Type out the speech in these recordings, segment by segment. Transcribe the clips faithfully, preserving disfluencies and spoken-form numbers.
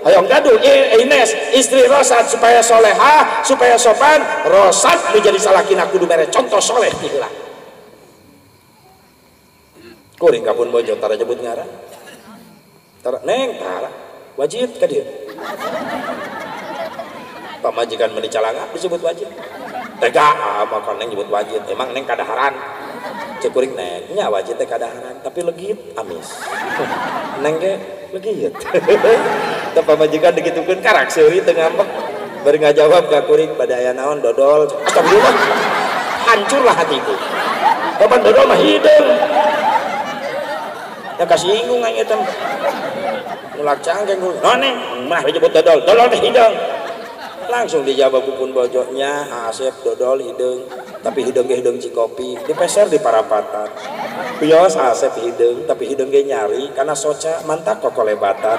Hayong gaduh, Ines, istri Rosad supaya solehah, supaya sopan. Rosad menjadi salakina kudu mere contoh soleh hilang. Kuring kapun bojo tara nyebut ngaran. Tara neng tara wajib ka dieu. Pamajikan meuli calangap disebut wajib. Tega maka neng nyebut wajib. Emang neng kadaharan. Cek kuring neng nya wajib teh kadaharan tapi legit amis. Neng ge legit. Teu pamajikan digitukeun karak seuri teu ngambek. Bari ngajawab ka kuring pada aya naon dodol. Astagfirullah. Hancurlah hatiku. Kapan dodol mah hideung. Ya kasih inggung aja tem, mulak cangkeng gue, noneng, mah dijemput dodol, dodol hidung, langsung dijawab kupun bojoknya, Asep dodol hidung, tapi hidungnya hidung cikopi, dipeser di Parapatan, bios Asep hidung, tapi hidungnya nyari, karena soca mantap kok kolebatan.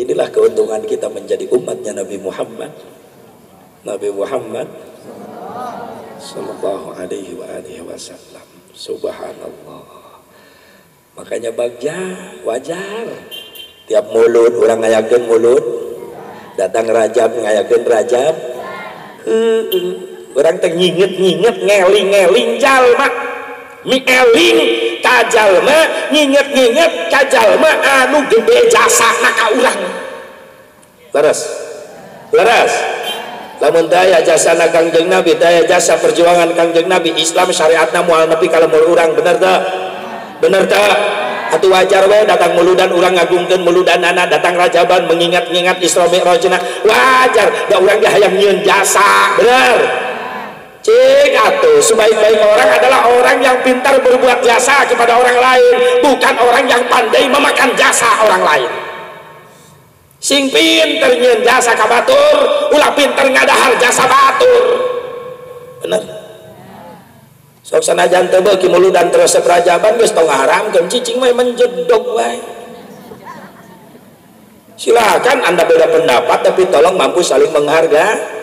Inilah keuntungan kita menjadi umatnya Nabi Muhammad Nabi Muhammad Sallallahu alaihi wa alihi wasallam. Subhanallah. Makanya bagja wajar tiap mulut orang ngayakeun mulut. Datang Rajab ngayakeun Rajab. Heeh. Uh, uh. Orang teh nyinget-nyinget ngeling-ngeling jalma. Mi eling ka jalma nginget-nginget ka jalma anu gede jasana ka urang. Leres. Leres. Lamun daya jasana Kangjeng Nabi, daya jasa perjuangan Kangjeng Nabi, Islam syariatna moal nepi ka lembur urang, bener teu? Bener teu? Atuh wajar we datang muludan urang ngagungkeun muludanana, datang Rajaban mengingat-ingat Isra Mi'rajna. Wajar da urang ge hayang nyieun jasa, bener? Cik atuh, sebaik-baik orang adalah orang yang pintar berbuat jasa kepada orang lain, bukan orang yang pandai memakan jasa orang lain. Sing pinter nyen jasa ka batur, ulah pinter ngadahar jasa batur. Bener. Sok sanajan teu beuki muludan terus Rajaban geus tong haramkeun cicing mah menjedog wae. Silakan Anda beda pendapat tapi tolong mampu saling menghargai.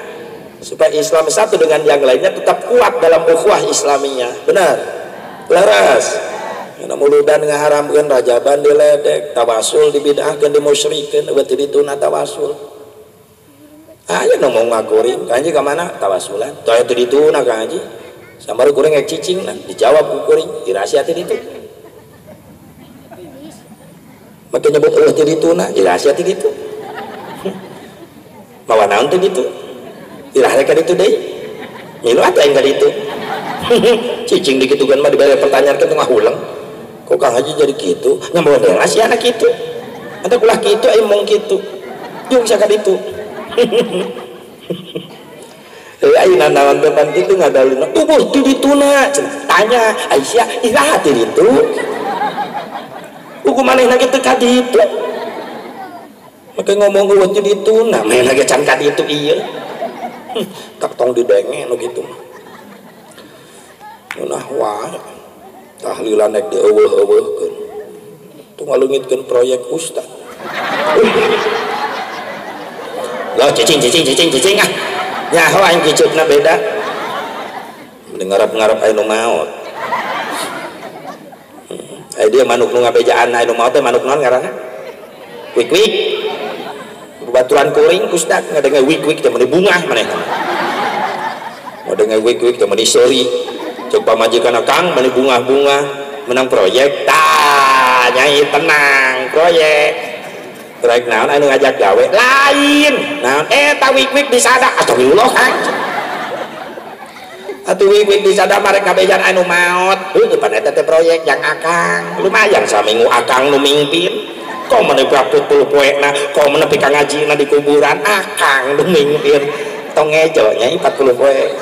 Supaya Islam satu dengan yang lainnya tetap kuat dalam ukhuwah Islaminya. Benar? Leres. Karena muludan ngaharamkan, Rajaban diledek, tawasul dibidahkan, dimusyrikan, betul itu na tawasul. Ayo ngomong ngakuring, kanji kemana? Tawasulan. Tuh itu dituna kanji. Sambar kuring ngek cicing, nah. Dijawab kuring, dirahasiatin itu. Makin nyebut Allah itu dituna, dirahasiatin itu. Mawa naon itu gitu. Dilahirkan itu deh, milu apa yang kali itu? Cicing di gitukan mah diberi pertanyaan ke tengah ulang. Kok Kang Haji jadi gitu? Nyambung dengan si anak itu, ada kulah gitu, emong gitu, jung sakit itu. Ayo nanawan depan itu nggak ada luna. Tubuh tu dituna, tanya Aisyah, ilah hati itu. Hukuman yang lagi terkait itu. Maka ngomong ulah tu dituna, main lagi cangkat itu iya. Tak tong didenge nu kitu mah. Munah wae tahlilan nek dieuweuh-euweuhkeun. Tong ngalungitkeun proyek ustaz. Lah cicing cicing cicing cicing ah. Nyaho aing kicupna beda. Mending ngarep-ngarep aya nu maot. Aya dia manuk nu ngabejaan aya nu maot teh manuk naon ngaranna? Wik-wik. Baturan kuring ustaz ngadenge wik-wik teh meni bungah manehna. Ngadenge wik-wik teh meni seuri. Ceuk pamajikan Kang meni bungah-bungah menang proyek. Tah, nyai tenang, proyek. Proyek naon anu ngajak gawe? Lain. Naon eta wik-wik disada. Astagfirullah Kang. Atuh wik-wik disada marek kabejan anu maot. Heuh depan eta teh proyek yang Akang. Lumayan saminggu Akang nu mimpin. Kau meneprak putul poekna, kau menepi ka ngajina di kuburan, Akang nu mingpir tong ngejo nya empat puluh poek.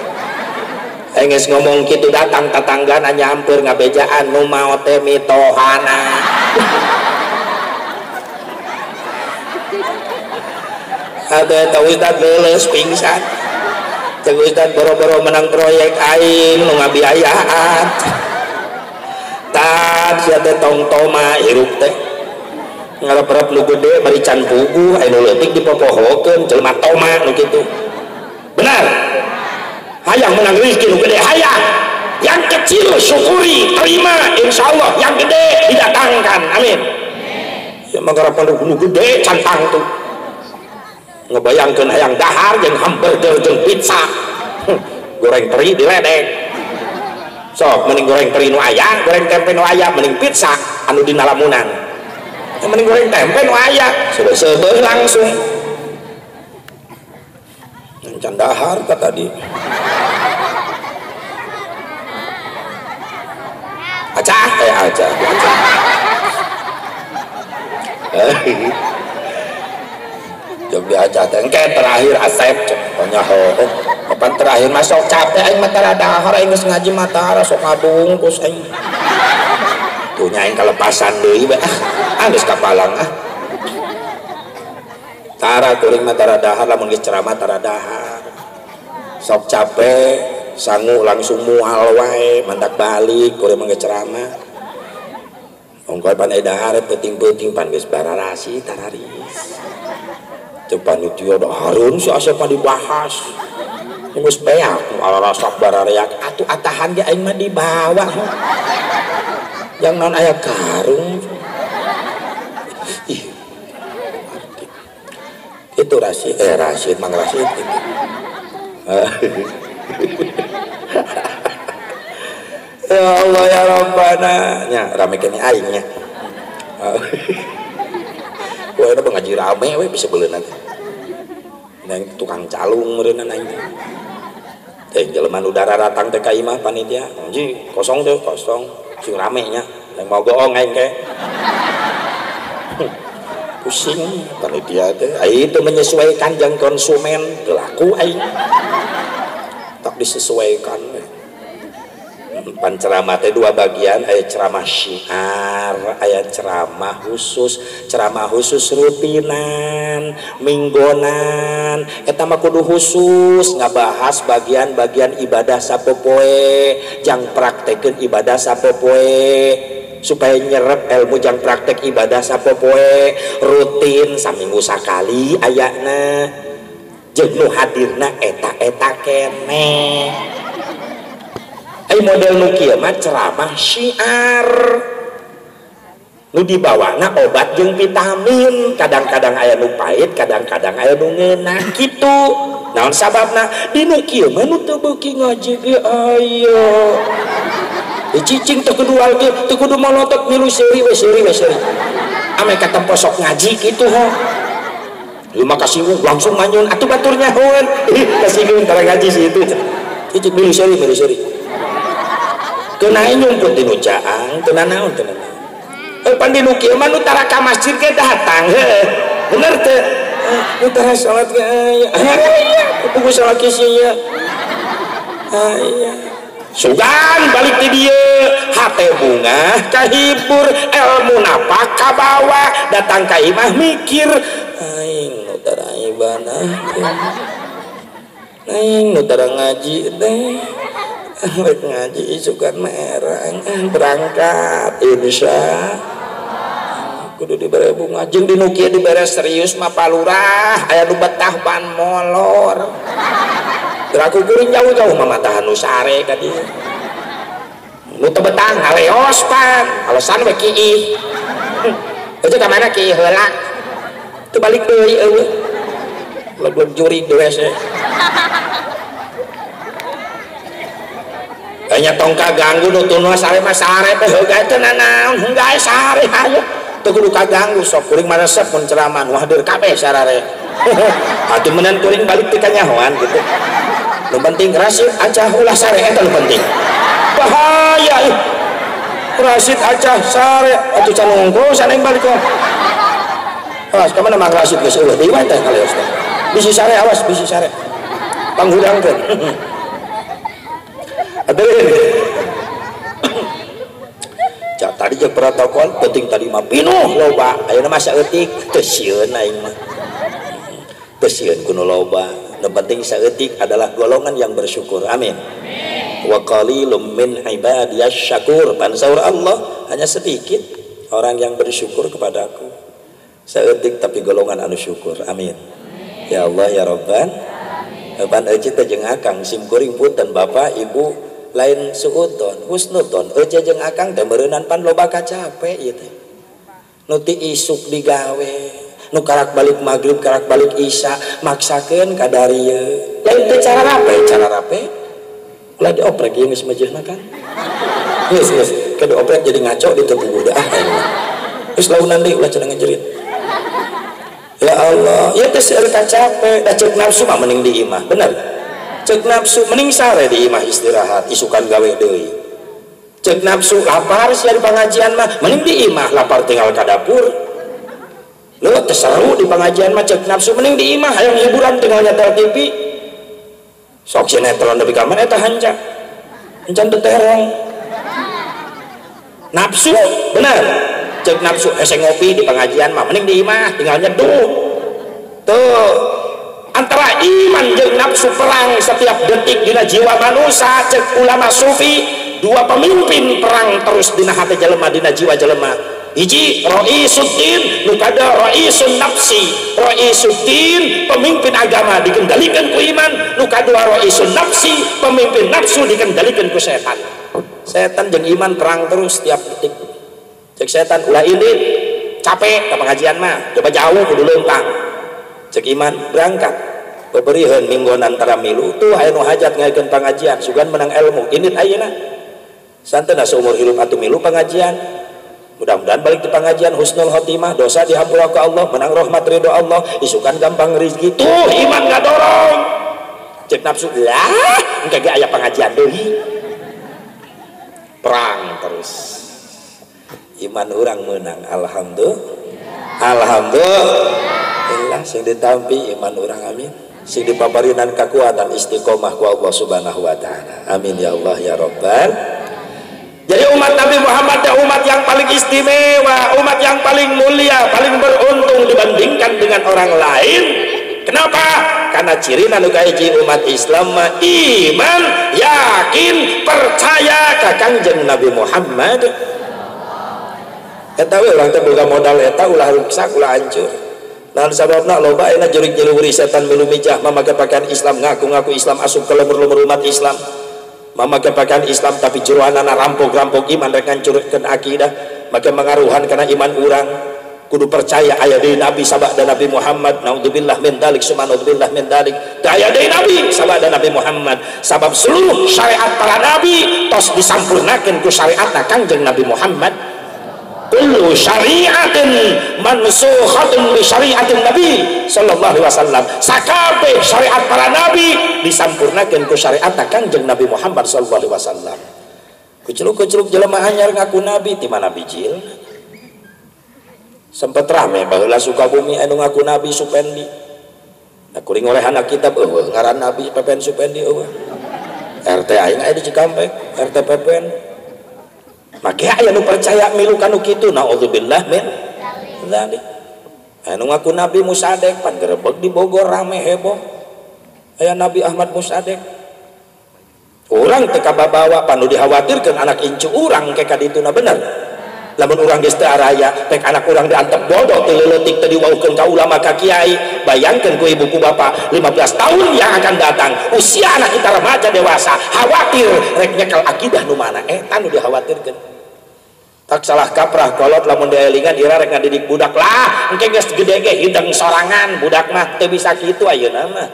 Aing geus ngomong kitu datang tatanggana nyampeur ngabejaan nu maot teh mitohana. Ada eta ustad leuleus pingsan. Jeung ustad boro-boro menang proyek aing nu ngabiayaan. Tah sia teh tong toma hirup teh. Ngarep-rep lu gede bari can puguh aya nu leutik dipopohokeun jelema toma nu kitu. Benar. hayang menang rezeki nu gede hayang, yang kecil syukuri terima, insya Allah yang gede didatangkan, amin. Ya manggarap nu gede cantang tuh ngebayangkan hayang dahar yang hamburger yang pizza goreng teri diledek sok mending goreng teri nu ayam, goreng tempe nu ayam, mending pizza anu di nalamunan ya, mending goreng tempe nu ayam sudah sebel langsung candahar kata tadi acah eh acah acah coba acah tengket terakhir asep pokoknya hoho kapan terakhir masuk capek aing matara dahar aing geus ngaji matara sok ngadung kus aing tuh nyaing kalepasan deui bae ah geus kapalang ah tara kuring matara dahar lamun geus ceramah tara dahar sok capek sangu langsung mual wae mandak balik kuring mangge ceramah ongkoy pan dahar peuting-peuting pan geus bararasi tararis teu panitia dahareun si Asep dibahas ngus peak ala rasak barariak atuh atahan ge aing mah dibawa yang non aya karung ih itu rasi eh Rasid mang Rasid itu ya Allah ya Rabbana nya rame kene aingnya wah ada pengaji rame we bisa beuleun nang tukang calung meureunna aing teh jelema nu udara ratang teh ka imah panitia anjing kosong teh kosong sing rame nya yang mau goong aing ke pusing panitia teh itu menyesuaikan jeung konsumen teu laku aing tak disesuaikan pan ceramah teh dua bagian aya ceramah syiar aya ceramah khusus ceramah khusus rutinan minggonan eta mah kudu khusus ngabahas bagian-bagian ibadah sapopoe jang praktekeun ibadah sapopoe supaya nyerep ilmu jang praktek ibadah sapopoe rutin saminggu sakali ayana jeung nu hadirna eta-eta keneh ai model nu kieu mah ceramah syiar nu dibawanya obat jeung vitamin kadang-kadang aya nu pahit kadang-kadang aya nu ngeunah kitu naon sababna di nu kieu mah nu teu beuki ngaji ge aya dicicing teu kudu aleup teu kudu molotot milu seuri we seuri we seuri ame katempo sok ngaji kitu ho ieu mah kasinggung langsung manyun atuh batur nyahoeun kasinggung tara ngaji situ cicing milu seuri milu seuri kenain nyumput di nucaang kena naon kena naon eh pandi nukieu mah nu tara ka masjid ge datang heuh bener teu nu tara salat ge aya kudu salat ge sia aya sugan balik di dieu hate bunga kahibur ilmu napak ka bawah datang ka imah mikir aing nu tara ibadah aing nu tara ngaji teh rek ngaji isukan merang berangkat insya kudu dibere bunga jeung di nu kieu dibere serius mah palurah aya nu betah ban molor teraku kuring jauh-jauh mah matahan nu sare ka dieu nu teu betah ngaleos pan alasan we kiih eta ka mana kiih heula teu balik deui eueuh lebon juri deui seh hanya tongka ganggu nutunwa sare mah sare teh heuga teh nanaon heuga sare hayu teu kudu kaganggu sok kuring maresep mun ceramah nu hadir kabeh sarare atuh meunan kuring balik teh ka nyahoan kitu nu penting Rasid acah ulah sare eta nu penting bahaya ih Rasid acah sare atuh can ngungkus anu balik kok awas ka mana Mang Rasid geus eueuh deui teh kaleos teh bisi sare awas bisi sare panghudangkeun aduh cak tadi cek protokol penting tadi mah pinuh loba ayeuna mah saeutik teu sieun aing mah teu sieun kuno loba nu penting saeutik adalah golongan yang bersyukur amin wa qalilum min ibadiyas syakur pansaur Allah hanya sedikit orang yang bersyukur kepadaku saeutik tapi golongan anu syukur amin ya Allah ya Rabban Pan ece teh jeung akang simkuring punten bapak ibu lain suuton husnuton ece jeung akang teh meureunan pan loba kacape ieu teh nu ti isuk digawe nu karak balik magrib karak balik isya maksakeun ka darieu lain teh cara rapi cara rapi ulah dioprek ieu geus mejehna kan geus geus kada oprek jadi ngaco di teuku budak geus launan deui ulah cenah ngejerit. Ya Allah, ya teh capek, dah cek nafsu mah mending di imah, bener? Cek nafsu mending sare di imah istirahat, isukan gawe deui. Cek nafsu lapar sia di pengajian mah, mending di imah lapar tinggal ka dapur. Leuh teh seru di pengajian mah cek nafsu mending di imah, hayang hiburan tinggal nyetel T V. Sok sinetron tapi kamar eta hancak. Encan teu terong. Nafsu, bener? Cek nafsu ese ngopi di pengajian mah mending di imah tinggal nyeduh tuh antara iman jeung nafsu perang setiap detik dina jiwa manusia. Cek ulama sufi dua pemimpin perang terus dina hati jelema dina jiwa jelema hiji Raisuddin nu kada raisun nafsi. Raisuddin pemimpin agama dikendalikan ku iman, nu kadua raisun nafsi pemimpin nafsu dikendalikan ku setan. Setan jeung iman perang terus setiap detik. Cek setan ulah indit capek ke pengajian mah coba jauh kudu leumpang. Cek iman berangkat beberiheun minggon antara milu tuh aya nu hajat ngaikeun pengajian sugan menang ilmu indit ayeuna santeuna seumur hidup atuh milu pengajian. Mudah-mudahan balik di pengajian husnul khotimah, dosa dihampura ku Allah, menang rahmat ridho Allah, isukan gampang rezeki tuh iman ngadorong. Cek nafsu lah engke ge aya pengajian deui perang terus. Iman orang menang, alhamdulillah, alhamdulillah. Sing ditampi iman orang, amin. Sing dipaparinan kekuatan istiqomah ku Allah subhanahu wa ta'ala, amin ya Allah ya Rabbal. Jadi umat Nabi Muhammad ya umat yang paling istimewa, umat yang paling mulia, paling beruntung dibandingkan dengan orang lain. Kenapa? Karena ciri anu kaeji umat Islam iman, yakin, percaya ka Kangjeng Nabi Muhammad. Eta we urang teh boga modal eta ulah ruksak ulah hancur. Naon sababna loba ayeuna jeuri-jeuri setan milu mijah mamake pakaian Islam ngaku-ngaku Islam asup ka leumeur-leumeur umat Islam. Mamake pakaian Islam tapi jeroanana rampok-rampok iman rek ngancurkeun akidah, make mangaruhan kana iman urang. Kudu percaya aya deui Nabi sabda dan Nabi Muhammad naudzubillah min dzalik subhanallah min dzalik. Teu aya deui Nabi sabda dan Nabi Muhammad sabab seluruh syariat para nabi tos disampurnakeun ku syariatna Kangjeng Nabi Muhammad. Kullu syari'atin mansukhatun bi syari'atin Nabi sallallahu alaihi wasallam. Sakabe syariat para nabi disampurnakeun ku syariat Kangjeng Nabi Muhammad sallallahu alaihi wasallam. Kuculuk-kuculuk jelema anyar ngaku nabi ti mana bijil. Sempet rame baheula Sukabumi anu ngaku nabi Supendi. Nah kuring oleh anak kitab eueuh ngaran nabi Pepen Supendi eueuh. R T aing aya di Cikampek, R T Pepen. Maka aya nu percaya milu kanu kitu naudzubillah min dzalik. Anu ngaku Nabi Musadek pan gerebeg di Bogor rame heboh. Aya Nabi Ahmad Musadek. Urang teu kababawa panu dikhawatirkeun anak incu urang ke kadituna bener. Lamun urang geus teu araya tek anak urang diantep bodoh teu leutik teu diwauhkeun ka ulama ka kiai. Bayangkeun ku ibu ku bapak lima belas tahun yang akan datang. Usia anak kita remaja dewasa khawatir rek nyekel akidah nu mana eta nu dikhawatirkeun. Tak salah kaprah kolot lamun daelingan ira rek ngadidik budak lah engke geus gede ge hidang sorangan budak mah teu bisa kitu ayeuna mah.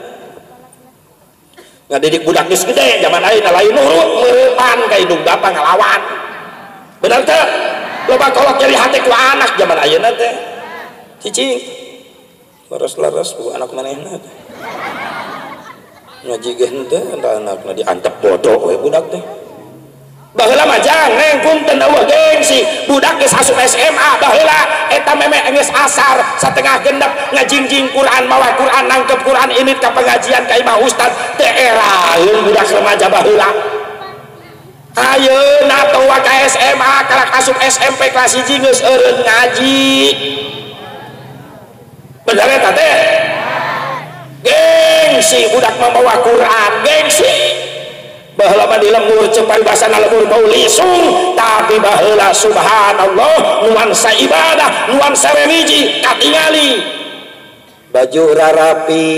Ngadidik budak geus gede zaman ayeuna lain nurut meurepan ka indung bapa ngalawan. Bener teu? Loba kolot jadi hati ku anak zaman ayeuna teh. Cicing. Leres-leres ku anak manehna teh. Ngaji ge henteu anakna diantep bodoh we budak teh. Baheula mah jangan punten eueuh gengsi budak geus asup S M A baheula eta meme geus asar satengah gendep ngajingjing Quran mawa Quran nangkep Quran ini ka pengajian ka imah ustaz teu eraeun budak remaja baheula. Ayeuna teu ka S M A kalak asup S M P kelas hiji geus eureun ngaji. Bener eta teh? Gengsi budak membawa Quran gengsi. Baheula mah di lembur cepat basana lembur bau lisung tapi baheula subhanallah nuansa ibadah nuansa religi katingali baju rarapi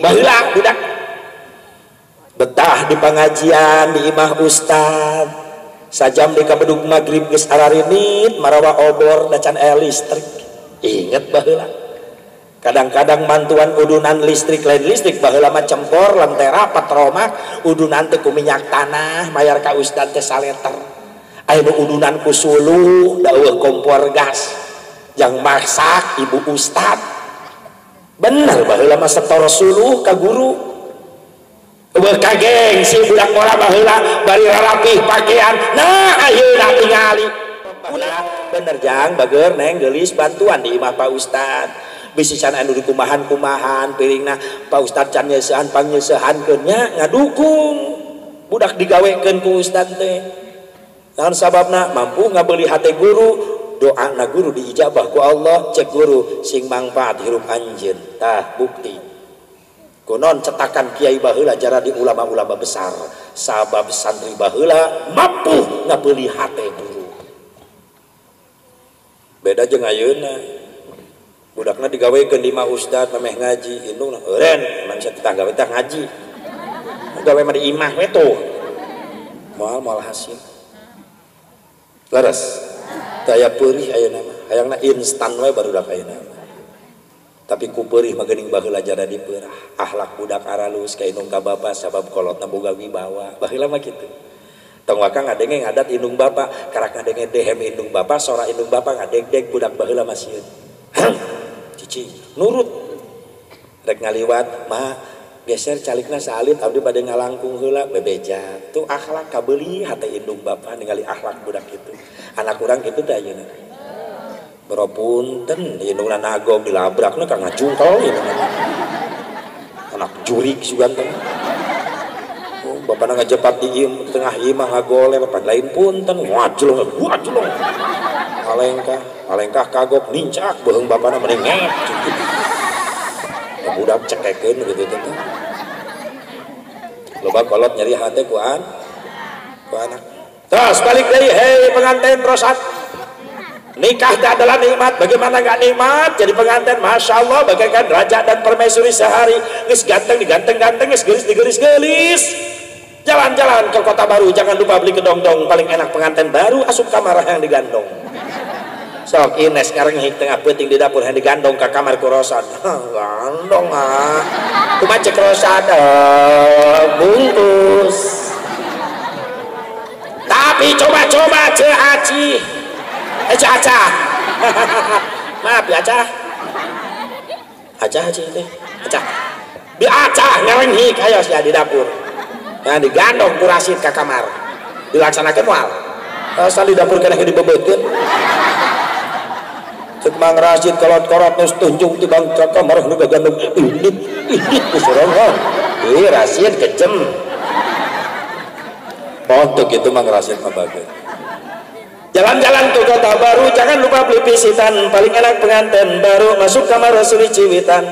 baheula budak betah di pengajian di imah ustad, sajam di kabeduk maghrib geus ararinit marawa obor dacan aya listrik. Ingat baheula kadang-kadang mantuan udunan listrik lain listrik baheula mah cempor lentera patromak udunan teh ku minyak tanah mayar ka ustad teh saleter. Aya udunan ku suluh daweuh kompor gas yang maksak ibu ustad. Bener baheula mah setoro suluh ka guru. Bekageng si budak orang bahula bari rapih pakaian. Nah ayeuna tingali bener jang bager neng gelis bantuan di imah Pak Ustad. Bisi can anu dikumahan-kumahan piringna Pak Ustad can nyeusehan pangnyesehankeun nya ngadukung. Budak digawekeun ku ustad teh. Naon sababna? Mampu ngabeuli hate guru. Doana guru diijabah ku Allah. Cek guru sing mangfaat hirup anjeun. Tah bukti. Konon cetakan kiai baheula jara di ulama-ulama besar sabab santri baheula mampu ngabeuli hate guru. Beda jeung ayeuna budakna digawekeun di imah ustad mameh ngaji indung eureun mangsa tetangga we teh ngaji gawe mah di imah we tuh moal moal hasil leres teu aya peurih ayeuna mah hayangna instan we barudak ayeuna. Tapi kuperih magening baheula jada dipeurah akhlak budak aralus ka indung ka bapa sabab kolotna boga wibawa baheula mah kitu. Tong wakang ngadenge ngadat indung bapa karak ngadenge dehem indung bapa sora indung bapa ngadegdeg budak baheula mah sieun. Cici nurut rek ngaliwat mah geser calikna saalit abdi bade ngalangkung heula bebeja tuh akhlak kabeuli hate indung bapa ningali akhlak budak kitu. Anak urang kitu teh ayeuna. Beropunten indungna nagog dilabrakna ka ngajungkel anak jurik suganten. Oh bapana ngajepat di im, tengah imah ngagole bapak lain punten ngajlong ngajlong alengkah alengkah kagok nincak beung bapana menengek budak cekekeun gitu teh loba kolot nyari hate ku an ku anak terus balik deui hei pengantin rosat. Nikah adalah nikmat, bagaimana gak nikmat? Jadi pengantin, masya Allah, bagaikan raja dan permaisuri sehari. Geus ganteng diganteng-ganteng, geus gelis digelis-gelis. Jalan-jalan ke kota baru, jangan lupa beli kedong-dong. Paling enak pengantin baru, asup kamar yang digandong. Sok Ines ngareng hik tengah peuting di dapur yang digandong ke kamar kurosan. Gandong ah, cuma cek rosan bungkus. Tapi coba-coba ceaci. Eh, Aca, maaf ya Aca, Aca aja deh, Aca, di Aca ngerenghik, ayo ya di dapur, nah digandong kurasin ke kamar, dilaksanakan wal, asal di dapur kena dibebetin, cekmang rasid kolot korot nus tunjung tibang cakam marah nuga gandung, idit idit kusurongong, ih rasid kejem, pontok itu mang rasid mabagai. Jalan-jalan ke kota baru, jangan lupa beli pisitan. Paling enak pengantin baru, masuk kamar rasuli ciwitan.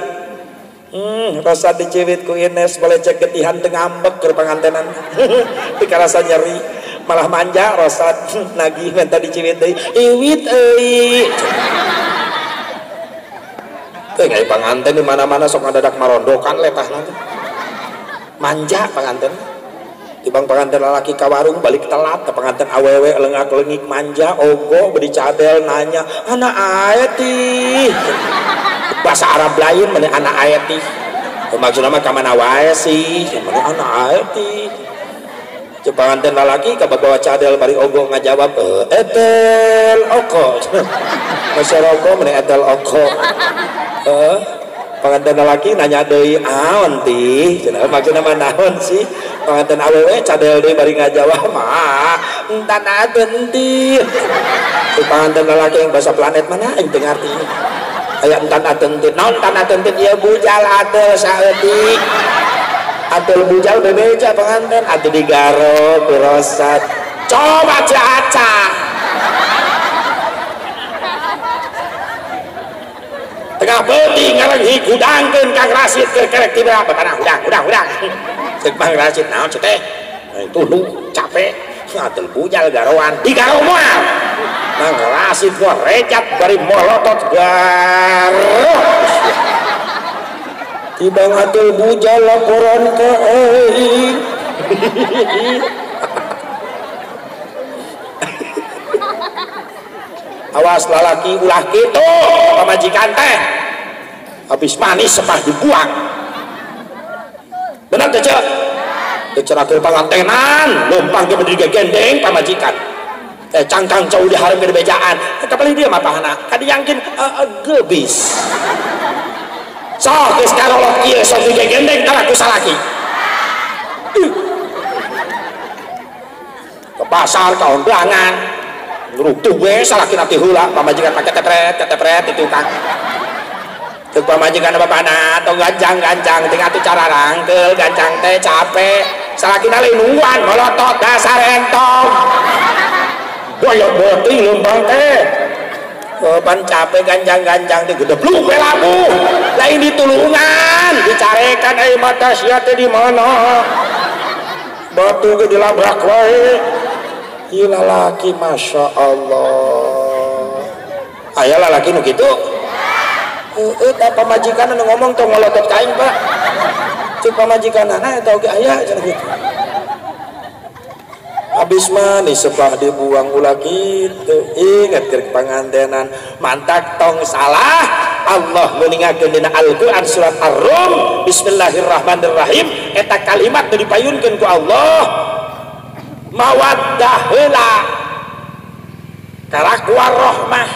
Hmm, rasa di ciwitku Ines, boleh cek getihan tengah ambek ke pengantinan. Tika rasa nyeri, malah manja, rasa nagih minta di ciwit deh. Iwit, ee. Tuh, kayak pengantin dimana-mana sok ngadadak marondokan letah nanti. Manja pengantin. Tibang pengantin lelaki ke warung balik telat, pengantin awewe lengak-lengik manja, ogo, beri cadel, nanya, anak ayati. Bahasa Arab lain, mana anak ayati. Maksudnya mah kamana wae sih, mana anak ayati. Pengantin lelaki ke bawa cadel, bari ogo ngajawab, etel oko. Masya roko, mana etel oko. Pengantin lelaki nanya doi aon ti, maksudnya mah naon sih. Pengantin awewe cadel deh bari ngajawab mah entan aden ti si pengantin lelaki yang bahasa planet mana yang dengar ti kayak entan aden ti non entan aden ti ya bujal atel saeutik atel bujal bebeja pengantin atel digaro kurosat coba caca tengah beuting ngarenghi gudangkeun Kang Rasid keur kerek tidak batanah udang udang udang Bang Rasid naon teh? Tuh lu capek, atel bujal garoan, digaro moal. Bang Rasid gua recap bari molotot garo. Tibang atel bujal laporan ka euy. Awas lalaki ulah gitu pamajikan teh habis manis sepah dibuang. Benar tece dicerake pangantenan lompang ke berdiri gendeng pamajikan eh cangkang jauh di harap berbejaan eh kepala dia mapahana kadi yangkin uh, uh, gebis so kes karolok iya so berdiri gendeng kalaku salaki uh. Ke pasar kawan belangan ngerutuh weh salah kira tihula pamajikan pakai tetret tetret itu kan tuk pamajikan apa panah atau ganjang ganjang tinggal tuh cara rangkel ganjang teh capek salah kira linungan melotot dasar entong boyok boting lumbang teh beban capek ganjang ganjang di gedebluk weh labu lain ditulungan dicarikan air mata siate di mana batu gede labrak weh. Iya lalaki masya Allah ayah lalaki nu gitu eh eh pamajikan anu ngomong tuh ngolotot kain pak cik pamajikan anak atau ayah gitu habis manis sepah dibuang ulah gitu ingat ke pengantenan mantak tong salah Allah meningakeun dina Al-Quran surat Ar-Rum bismillahirrahmanirrahim eta kalimat nu dipayunkeun ku Allah mawaddah heula karakwa rahmah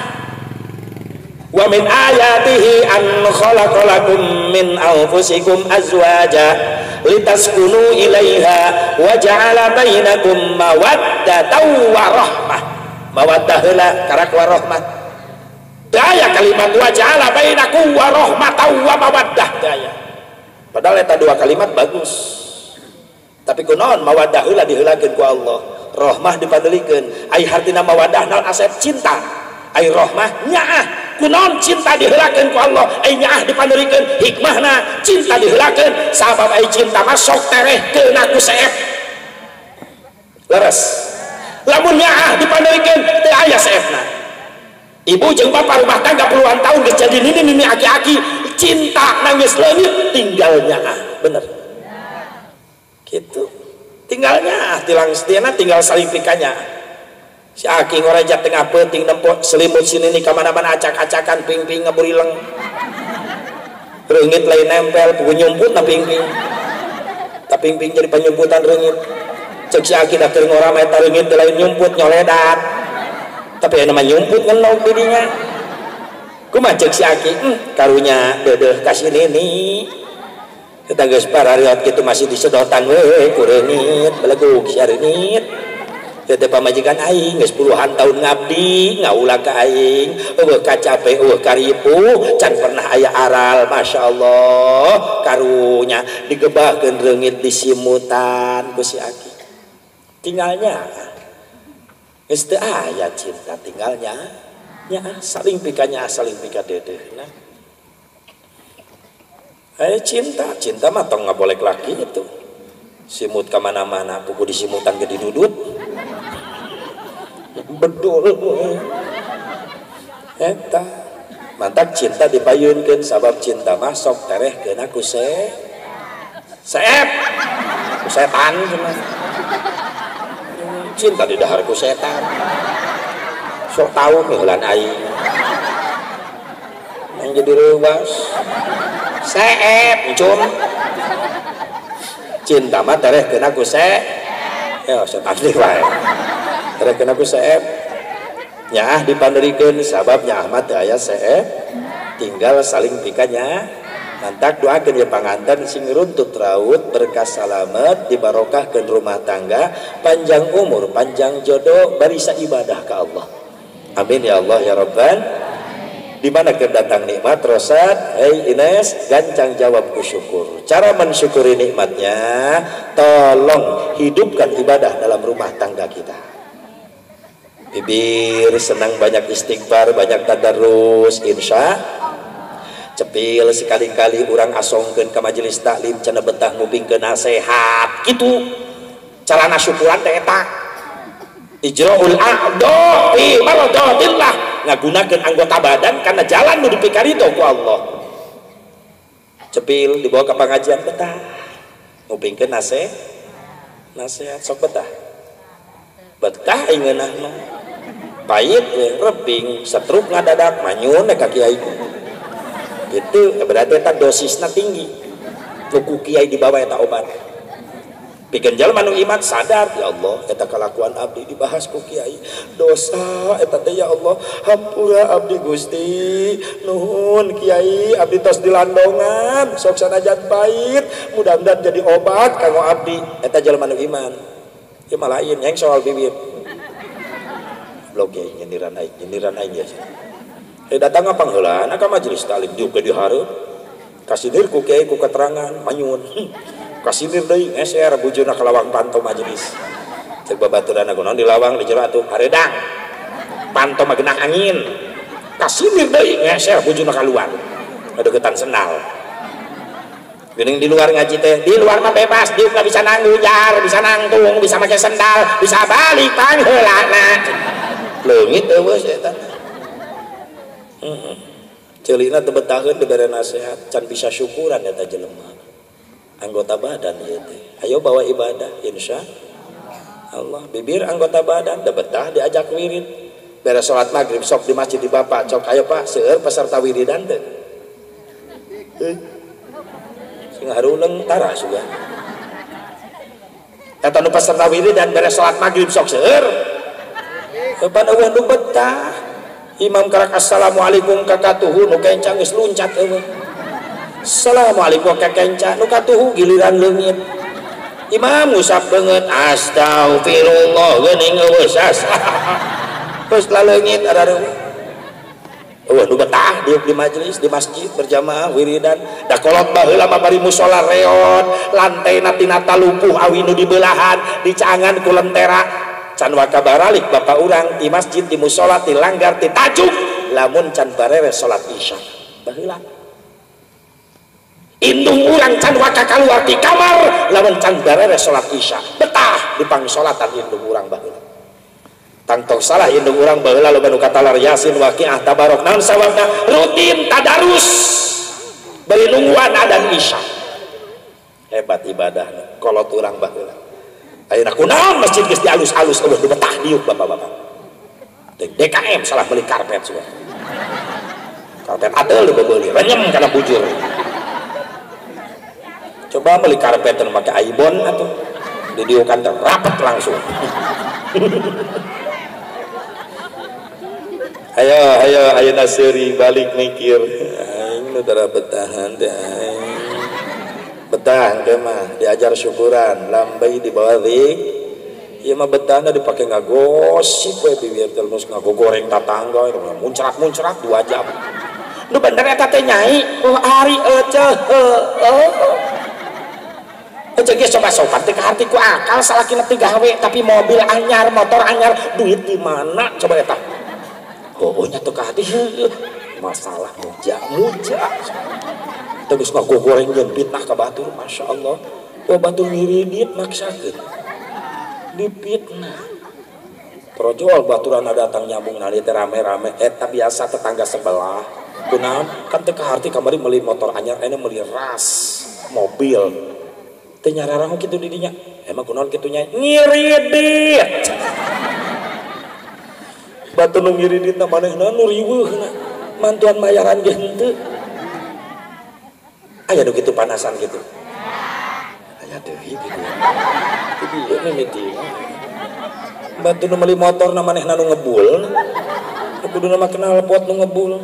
wa min ayatihi an khalaqa lakum min anfusikum azwaja litaskunu ilaiha wa ja'ala bainakum mawaddatan wa rahmah mawaddah heula karakwa rahmah daya kalimat wa ja'ala bainakum wa rahmatan wa mawaddah daya padahal eta dua kalimat bagus tapi kunaon mawaddah heula diheulakeun ku Allah rahmah dipadelikeun ai hartina mawaddah nal asep cinta ai rahmah nyaah kunaon cinta diheulakeun ku Allah ai nyaah dipadelikeun hikmahna cinta diheulakeun sabab ai cinta masuk terehkeun aku seep leres lamun nyaah dipadelikeun teu aya seepna ibu jeung bapak rumah tangga puluhan tahun geus jadi nini-nini aki-aki cinta nangis leungit tinggal nyaah bener gitu tinggalnya tilang setiana tinggal saling pikanya si aki ngorejat tengah penting nempok selimut sini nih kemana-mana acak-acakan ping-ping ngeburileng rengit lain nempel penyumput na ping-ping tapi ping-ping jadi penyumputan rengit cek si aki daftar ngorama eta rengit lain nyumput nyoledat tapi yang namanya nyumput ngenok dirinya kumah cek si aki hmm, karunya dedeh kasih nini kita geus parariot gitu masih disedotan we kureunit beleguk sareunit teh pamajikan aing geus puluhan tahun ngabdi ngaulah ka aing eueuh ka capek eueuh karipu can pernah aya aral masyaallah karunya digebahkeun reungit disimutan ku si aki tinggalnya geus teu aya cinta tinggalnya nya saling pikanya saling pika dedehna. Eh cinta, cinta mah tong ngabolek laki itu simut kemana-mana, puku disimutan gede dudut bedul eta mantak cinta dipayunkeun sabab cinta mah sok terehkeun aku se seep ku setan cinta di dahar ku setan sok tau ngeulan aing yang jadi ruas seep cum cinta mah tereh kena ku seep ya setan liwai tereh kena ku seep nyaah dipanderikeun sababnya Ahmad teu aya seep tinggal saling pikanya mantak doakeun ye panganten sing runtut raut berkah salamet dibarokahkeun rumah tangga panjang umur panjang jodoh barisa ibadah ka Allah amin ya Allah ya Rabban. Di mana kedatang nikmat Rosat, hei Ines, gancang jawab ku syukur. Cara mensyukuri nikmatnya, tolong hidupkan ibadah dalam rumah tangga kita. Bibir senang banyak istighfar, banyak tadarus, insya. Cepil sekali-kali urang asongkeun ke majelis taklim cenah betah ngupingkeun nasehat. Kitu carana syukuran teh eta. Ijro'ul a'do fi maradatillah. Ngagunakeun anggota badan karena jalan nu dipikarito ku Allah. Cepil dibawa ke pengajian betah. Ngupingkeun nase. nasihat sok betah betah ingeunah mah pahit we reping setruk ngadadak manyun ka kiai gitu berarti eta dosisna tinggi ku kiai dibawa eta obat pikeun jalma nu iman sadar ya Allah eta kalakuan abdi dibahas ku kiai dosa eta teh ya Allah hampura abdi Gusti nuhun kiai abdi tos dilandongan sok sanajan pahit mudah-mudahan jadi obat kanggo abdi eta jalma nu iman ieu malah lain yang soal bibit blog ge nyindiran aing nyindiran aing ya eh datang apa heula ka majelis talim juga di hareup kasindir ku kiai ku keterangan manyun kasinir deui S R bujurna ka lawang panto majelis teu babaturan naon di lawang di jero atuh hareudang panto magenang angin kasinir deui S R bujurna ka luar deukeutan sendal geuning di luar ngaji teh di luar mah bebas dieu bisa nanggujar bisa nangtung bisa make sendal bisa balik pangheulana leungit eueus eta heeh celina teu betaheun dibere nasihat can bisa syukuran eta jelema anggota badan ya teh. Ayo bawa ibadah insya Allah bibir anggota badan da betah diajak wirid beres salat magrib sok di masjid di bapak sok ayo pak seueur peserta wiridan teh eh. Sing haruleung tara sudah eta nu peserta wiridan beres salat magrib sok seueur kapan eueuh nu betah imam karak assalamualaikum kakatuhu nu kencang geus luncat eueuh Assalamualaikum kakenca nu katuhu giliran leungit imam ngusap beungeut astagfirullah geuning eueus terus laleungit arareueuh eueuh nu betah diuk di majelis di masjid berjamaah wiridan da kolot baheula mah bari musola reot lantaina tina talumpuh awi nu dibeulahan dicangan ku lentera can wakabaralik bapak urang di masjid di musola di langgar di tajuk lamun can barere salat isya baheula indung urang can waka keluar di kamar lawan can barere salat isya betah dipang salatan indung urang baheula tangtong salah indung urang baheula loba nu katalar yasin waqiah tabarok naon sawabna rutin tadarus bari nungguan adan isya hebat ibadahna kolot urang baheula ayeuna kunaon masjid geus dialus-alus eueuh betah diuk bapak-bapak D K M salah beli karpet sudah karpet adel bebeuli renyem kana bujur coba beli karpet dan pakai aibon atau didiukan dan rapat langsung ayo ayo ayo Nasiri balik mikir aing nu tara betahan teh aing betah teh mah diajar syukuran lambai dibawa ring ieu mah betahna dipake ngagosip we bibir terus ngagogoreng tatangga muncrat-muncrat dua jam nu bener eta teh nyai oh ari euceuh heueuh Ejek sobat-sobat teh hartiku akal salakina teh gawe tapi mobil anyar, motor anyar, duit di mana coba eta. Oh, nya teu ka hati masalah muja-muja. Teu geus ngagoreng jeung fitnah ka batur, masyaallah. Oh, batur wiridit maksakeun. Dipitnah. Projol baturanna datang nyambung na teh rame-rame eta biasa tetangga sebelah. Kunaon? Kan teu ka harti kamari meuli motor anyar, aya meuli ras mobil. Nyararang gitu didinya emang kunaon kitunya ngiridit batu nu ngiridit manehna nu riweuh mantuan mayaran ge henteu aya nu kitu panasan gitu aya deui gitu kitu ieu mimiti batu nu meuli motor na manehna nu ngebul kuduna mah kenal pot nu ngebul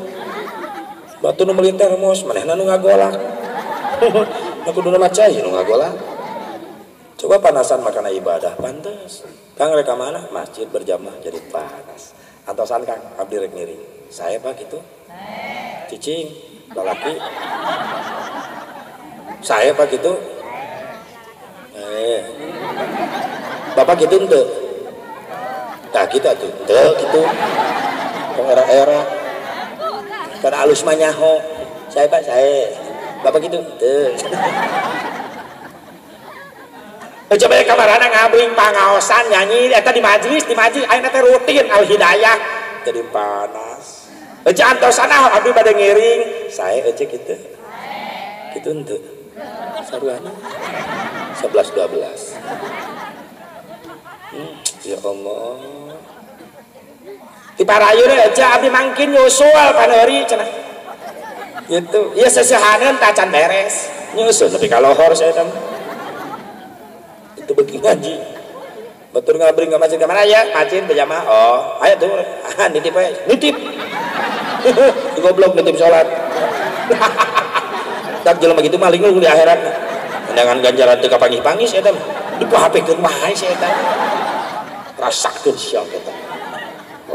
batu nu meuli termos manehna nu ngagolak aku dulu macam ini ngagolak coba panasan makanan ibadah pantas kang reka mana masjid berjamaah jadi panas atasan kang abdi rek miring saya pak gitu cicing lalaki saya pak gitu eh bapak gitu ente tak nah, kita tuh ente gitu kong era-era karena alus manyaho saya pak saya bapak gitu ente coba ya kamarana ngabring pangaosan nyanyi eta di majlis di majlis ayeuna teh rutin al hidayah jadi panas eueuh antosana abdi bade ngiring sae eueuh kitu kitu henteu saruana sebelas dua belas Ya Allah. Di parayu aja abdi mangkin nyusul panori cenah. Gitu. Ya sesehanan tacan beres. Nyusul tapi kalau horor saya tahu. Itu bagi ngaji. Betul ngabring ke masjid ke mana ya? Macin berjamaah. Oh, ayo tuh. Ah, nitip aja. Nitip. Goblok nitip salat. Tak jelema begitu maling lu di akhirat. Dengan ganjaran teu kapangih-pangis eta. Dipahapekeun mah ai saya eta. Rasakeun sia eta.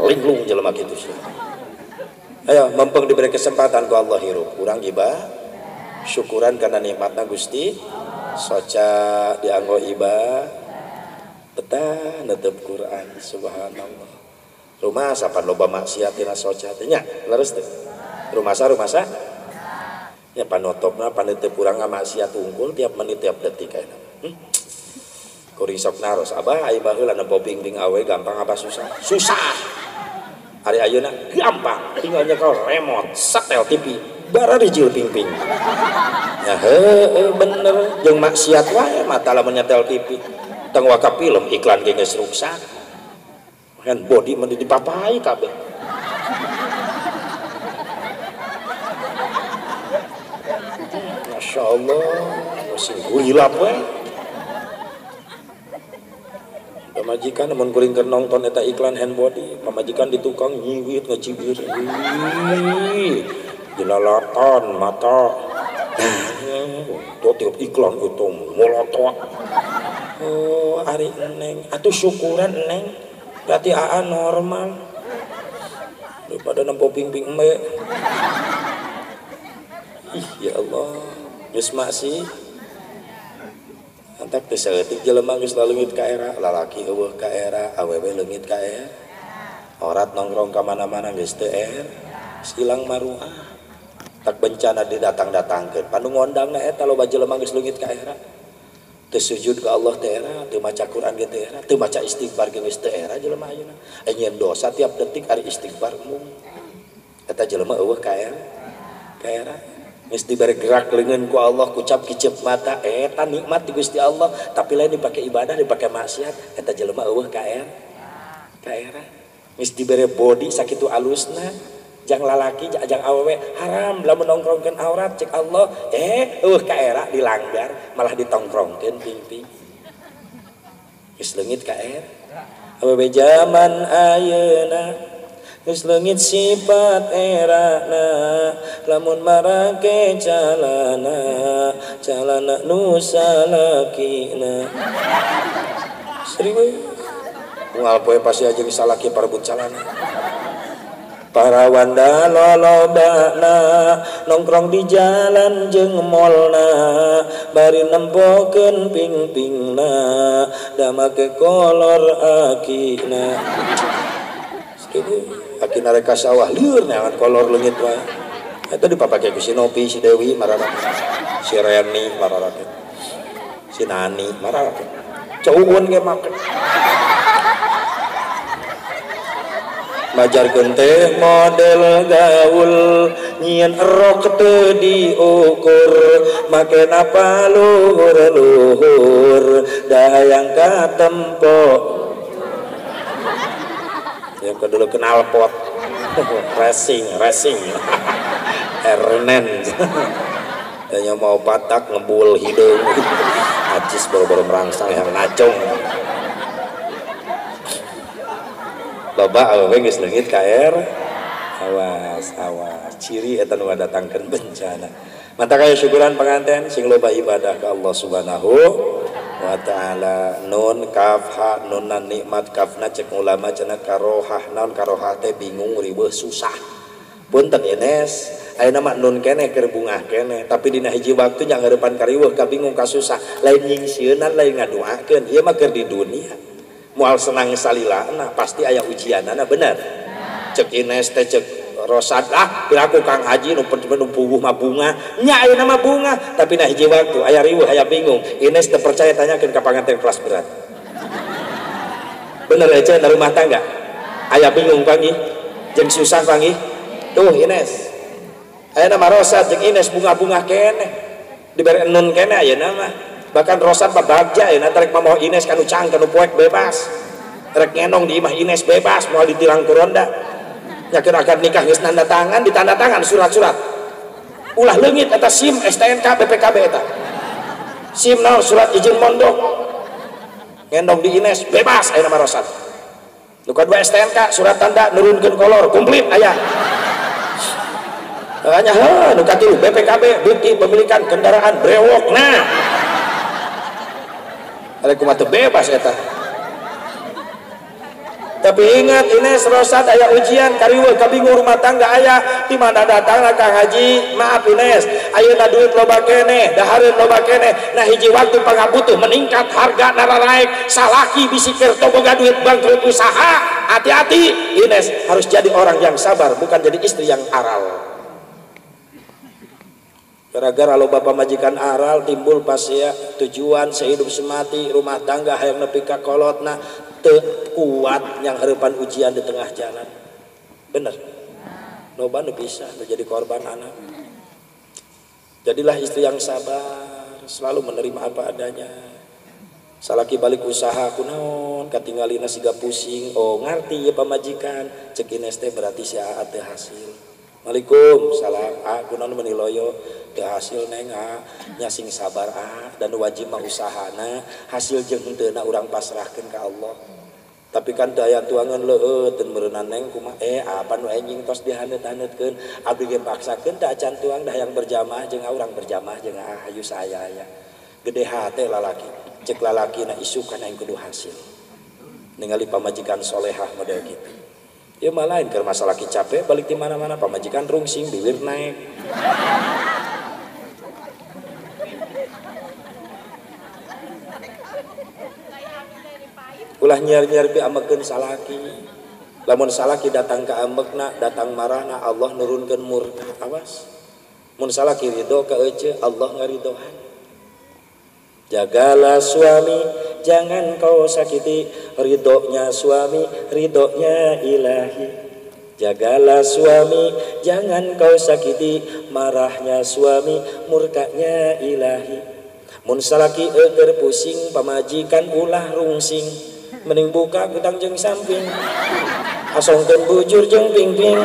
Linglung jelema kitu sia. Ayo mumpung diberi kesempatan ku Allah hirup. Urang iba syukuran karena nikmatna Gusti. Soca dianggo iba betah netep Quran subhanallah. Rumah sapan loba maksiat tina soca teh nya. Leres teh. Rumah sa rumah sa. Ya panotopna panetep kurang maksiat unggul tiap menit tiap detik ayeuna. Hmm? Kuring sok naros abah ai baheula na boping-bing awe gampang apa susah? Susah. Ari ayeuna gampang tinggal nyekel remote setel T V bara dijil ping-ping. Ya heueuh bener jeung maksiat wae mata lamun nyetel T V. Tang waka film iklan ge geus ruksak. Kan body mah dipapai kabeh. Masya Allah, masih gulap weh. Pamajikan namun kuring keur nonton eta iklan handbody, pamajikan di tukang nyiwit ngecibir. Ih, jelalatan mata. Tuh tiap iklan itu molotot. Oh, ari neng, atuh syukuran neng, berarti aa normal. Daripada nempo ping-ping me. Ih, ya Allah. Geus maksi antak teh saeutik jelema geus laleungit ka era lalaki eueuh ka era awewe leungit ka era orat nongkrong ka mana-mana geus teu er silang maruah tak bencana didatang-datangkeun panu ngondangna eta loba jelema geus leungit ka era teu sujud ka Allah teu era teu maca Quran ge teu era teu maca istighfar geus teu era jelema ayeuna anyeun dosa tiap detik ari istighfar mung eta jelema eueuh ka era ka era mesti bergerak lengan ku Allah kucap kicep mata eta nikmat di Gusti Allah tapi lain dipakai ibadah dipakai maksiat eta jelema eueuh ka era ka era mesti bere body sakitu alusna jang lalaki jang awewe haram lamun nongkrongkeun aurat cek Allah eh eueuh ka era dilanggar malah ditongkrongkeun ping-ping geus leungit ka era awewe zaman ayeuna geus leungit sifat erana lamun marake calana calana nu salakina sering we unggal poe pasti aja geus salaki parebut calana para wanda lolobana nongkrong di jalan jeung molna bari nempokeun ping-pingna damake kolor akina sering aki nareka sawah liur nyaman kolor lengit wae itu dipapake ku si Nopi si Dewi mararak si Reni mararak si Nani mararak cowuun ge make majarkeun teh model gaul nyieun rok teu diukur make napa luhur-luhur dahayang katempo yang kedua kenal pot racing racing Ernen hanya mau patak ngebul hidung acis baru-baru merangsang yang nacung loba awewe geus leungit ka era awas awas ciri eta nu ngadatangkeun bencana mata kaya syukuran penganten sing loba ibadah ka Allah subhanahu wa ta'ala nun kafha nunan nikmat kafna cek ulama cenah karohah naon karohah teh bingung riweuh susah punten enes ayeuna mah nun keneh keur bungah keneh tapi dina hiji waktu nya ngarepan kariweuh kabingung kasusah lain nyingsieunan lain ngaduakeun ieu mah keur di dunia moal senang salilana pasti aya ujianana bener cek enes teh cek rosad ah piraku Kang Haji nu nu puguh mah bunga nya ayeuna mah bunga tapi nah hiji waktu aya riweuh aya bingung Ines teu percaya tanyakeun ka panganten kelas berat bener aja dari rumah tangga aya bingung pagi jeung susah pagi tuh Ines ayeuna mah rosad jeung Ines bunga-bunga keneh dibere nun keneh ayeuna mah bahkan rosad babagja ayeuna tarik mah moho Ines kanu cang kanu poek bebas rek ngenong di imah Ines bebas mau ditilang ke ronda yakin akan nikah geus nanda tangan ditanda tangan surat-surat ulah leungit eta SIM S T N K B P K B eta SIM nol surat izin mondok ngenong di Ines bebas ayeuna mah rosan nu kadua S T N K surat tanda nurunkeun kolor kumplit aya hanya heuh nu katilu B P K B bukti pemilikan kendaraan brewok nah alaikum atuh bebas eta. Tapi ingat ini serosat ayah ujian kariwe kabingung rumah tangga ayah dimana datang Kang Haji maaf Ines ayeuna duit loba keneh dahareun loba keneh nah hiji waktu pangabutuh meningkat harga nararaek salaki bisi kerto boga duit bangkrut usaha hati-hati Ines harus jadi orang yang sabar bukan jadi istri yang aral gara-gara loba pamajikan aral timbul pasia tujuan sehidup semati rumah tangga hayang nepi ka kolotna kuat yang harapan ujian di tengah jalan bener loba nu bisa menjadi korban anak jadilah istri yang sabar selalu menerima apa adanya salaki balik usaha kunaon katinggalina siga pusing oh ngarti ya pamajikan cek Ines teh berarti si A A teh hasil Waalaikum salam A kunaon meniloyo teh hasil neng A nyasing sabar A dan wajib mah usahana hasil jeung henteu na urang pasrahkeun ka Allah tapi kan daya tuangan leueut dan merenang neng kumaha eh apa nu anjing tos dihanet-hanetkeun abdi ge paksakeun da acan tuang dah yang berjamaah jeung urang berjamaah jeung ayu saya ya gede hate lalaki cek lalaki na isuk kana yang kudu hasil ningali pamajikan solehah model kitu ieu mah lain keur masalah ki capek balik di mana-mana pamajikan rungsing bibir naik ulah nyiar-nyiar pi amekeun salaki lamun salaki datang ke amekna datang marahna Allah nurunkeun murka awas mun salaki ridho ka euceuh Allah ngaridoan jagalah suami jangan kau sakiti ridhonya suami ridhonya ilahi jagalah suami jangan kau sakiti marahnya suami murkanya ilahi mun salaki eueuh pusing pamajikan ulah rungsing mending buka gutang jeng samping asongkeun bujur jeng pingping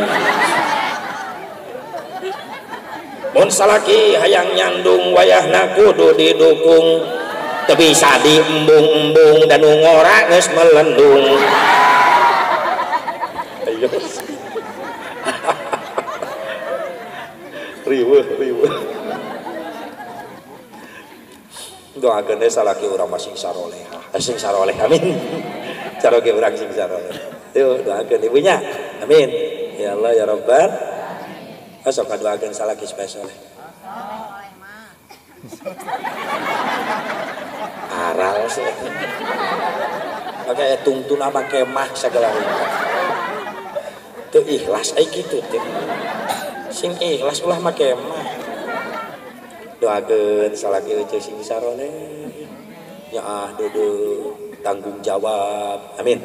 mun salaki hayang nyandung wayahna kudu didukung teu bisa diembung-embung dan ngora geus melendung ayo riweuh riweuh doakeun deh salaki urang masih sarolehah sing saroleh amin cara ge urang sing saroleh yuk doakeun ibunya amin ya Allah ya Rabbal asal kadoakeun salaki spesial aral sih makanya tuntun apa kemah segala itu ikhlas ay gitu tuh sing ikhlas ulah make mah doakeun salaki euceuh sing saroleh ya ah dodo tanggung jawab amin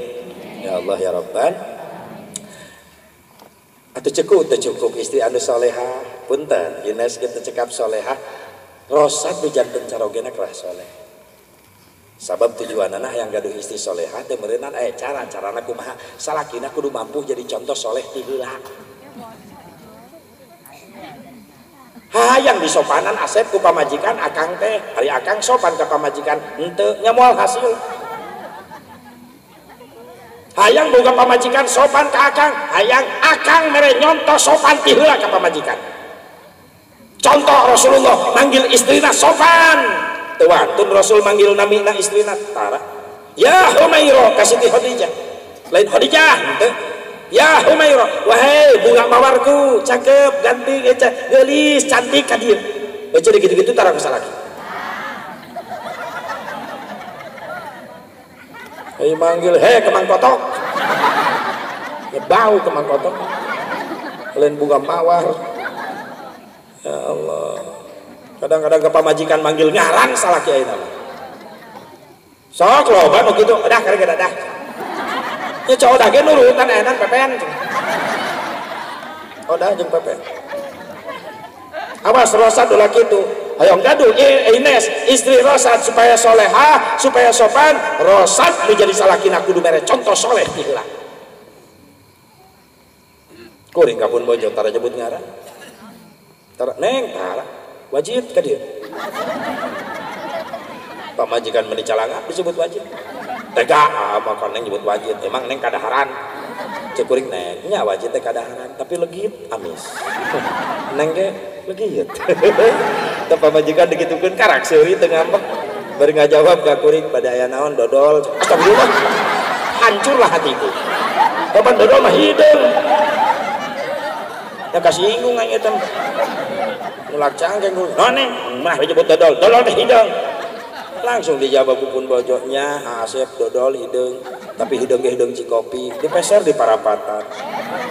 ya Allah ya Rabban atuh cukup atuh cukup istri anu soleha punten Ines kita cekap soleha rosat di jantan carogena kerah soleh sabab tujuan anak yang gaduh istri soleha temerenan eh cara carana kumaha salakina kudu mampu jadi contoh soleh tiheula hayang disopanan Asep ku pamajikan akang teh hari akang sopan ke pamajikan henteu nyamual hasil hayang boga pamajikan sopan ke akang hayang akang mere nyontoh sopan ti heula ka pamajikan contoh Rasulullah manggil istrina sopan teu wantun Rasul manggil namina istrina tara ya Humairah ka Siti Khadijah lain Khadijah henteu ya Humairah wahai bunga mawarku cakep ganteng gelis cantik kadir baca gitu-gitu tarang kesalaki hei manggil hei kemang kotok ya bau kemang kotok lain bunga mawar ya Allah kadang-kadang kepamajikan manggil ngarang salaki ayeuna sok loba nu kitu dah kada dah ya cowok dah gini urutan enak pepen oh dah jeng pepen awas rosat ulah gitu Ayo gaduh Ines istri Rosat supaya solehah, supaya sopan. Rosat menjadi salakina kudu mere contoh soleh hilang. Kuring kapun bojong tara nyebut ngaran. Tara neng tara wajib ka dieu. Pamajikan meni calangak disebut wajib. Tega maka neng nyebut wajib. Emang neng kadaharan. Cekuring neng nya wajib teh kadaharan tapi legit amis. Neng ge legit. Tapi pamajikan digitukeun karak seuri teu ngambek bari ngajawab ka kuring pada aya naon dodol. Astagfirullah. Hancurlah hatiku. Kapan dodol mah hideung. Ya kasih inggung nang eta. Mulak cangkeng dulu. Noneng mah disebut dodol. Dodol teh hideung. Langsung dijawab pupun bojoknya Asep dodol hideung. Tapi hideung ge hideung cikopi, dipeser di parapatan.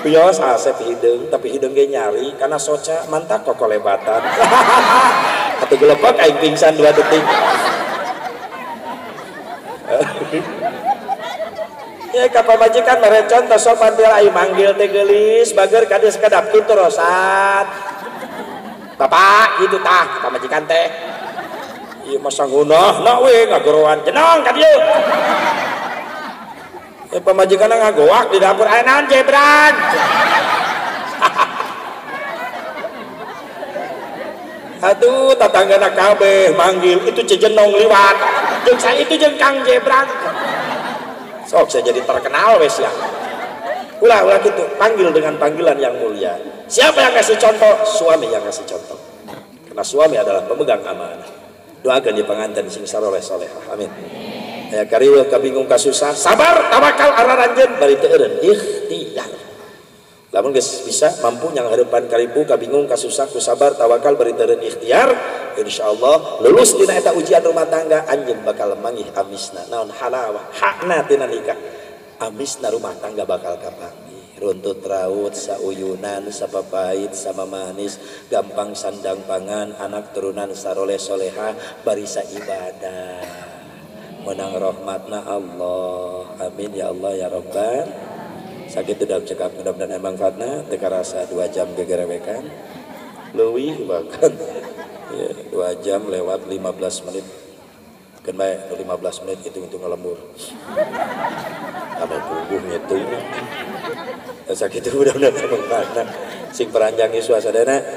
Pios Asep hideung, tapi hideung ge nyari karena soca mantak kokolebatan. Atuh gelepek aing pingsan dua detik. Ya kapamajikan mere contoh sopan biar aing manggil teh geulis bager kade sakedap kitu Rosat. Bapak kitu tah kapamajikan teh. Ieu mah sangguna na we ngagoroan jenang ka dieu. Ya pamajikan ngagoak di dapur aya naon jebran. Aduh tatanggana kabeh manggil itu cejenong liwat. Jeung sa itu jeung Kang Jebran. Sok saya jadi terkenal wes ya. Ulah ulah gitu, panggil dengan panggilan yang mulia. Siapa yang kasih contoh? Suami yang kasih contoh. Karena suami adalah pemegang amanah. Doakan di pengantin sing saroleh salehah. Amin. Ya kariweuh kabingung kasusah, sabar tawakal araranjeun bari teu eureun ikhtiar. Lamun geus bisa mampu yang harapan karibu kabingung kasusah ku sabar tawakal bari teu eureun ikhtiar, insyaallah lulus dina eta ujian rumah tangga anjeun bakal manggih amisna naon halawah hakna tina nikah amisna rumah tangga bakal kapanggih runtut raut sauyunan sapapait sama manis gampang sandang pangan anak turunan saroleh soleha barisa ibadah menang rahmatna Allah amin ya Allah ya Rabbal sakit udah cekap mudah-mudahan emang fatna teu karasa dua jam gegerewekan leuwih bahkan ya, dua jam lewat lima belas menit kan baik lima belas menit hitung-hitung ngelembur abah punggung ngitung ya sakit udah-udah sing peranjang isu asadana